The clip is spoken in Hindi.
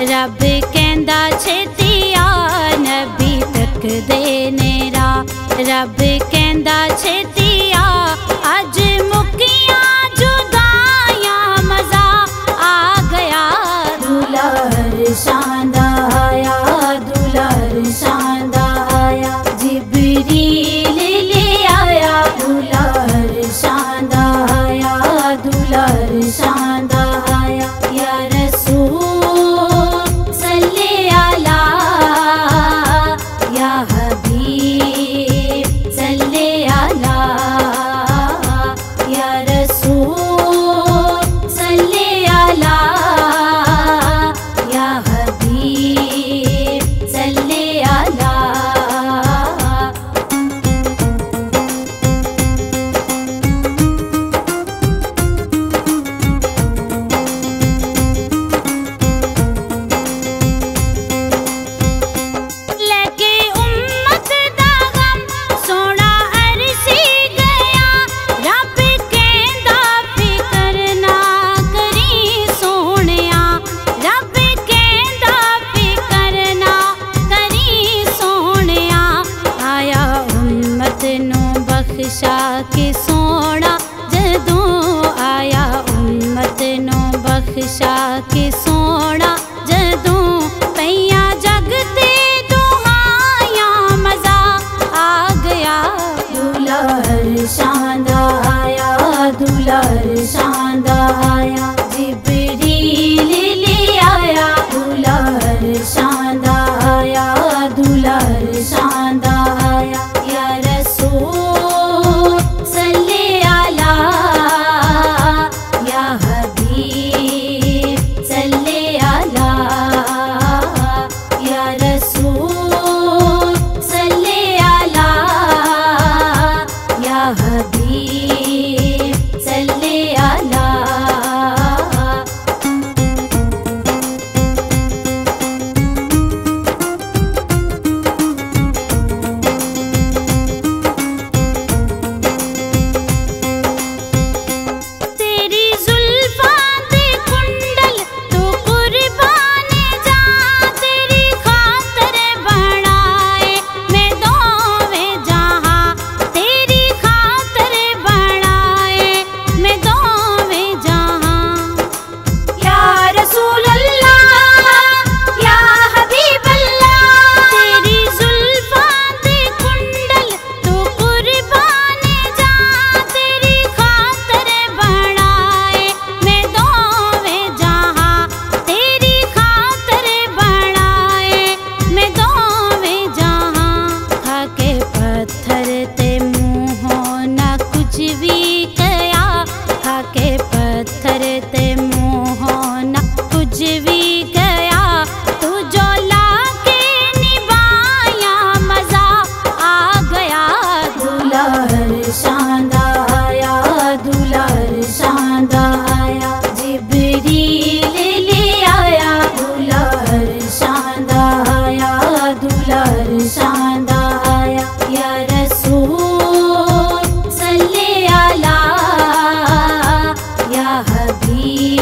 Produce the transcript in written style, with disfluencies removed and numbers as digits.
रब कहंदा छेतिया नबी तक दे नेरा, रब कहंदा छेतिया अज मुकिया जुदाया मजा आ गया। दूल्हा हर शान दा आया, दूल्हा हर शान दा आया, जिबरील ले आया। दूल्हा हर शान दा आया, दूल्हा हर शान दा आया। या रसूल के सोना जदों आया, उम्मत नो बख्शा के सोना जदों पैया जगते दुआया मजा आ गया। दूल्हा हर शान दा आया, दूल्हा हर शान दा आया, जिबरील ले आया। दूल्हा हर शान दा आया, दूल्हा हर शान दा आया। या रसूल Habibi।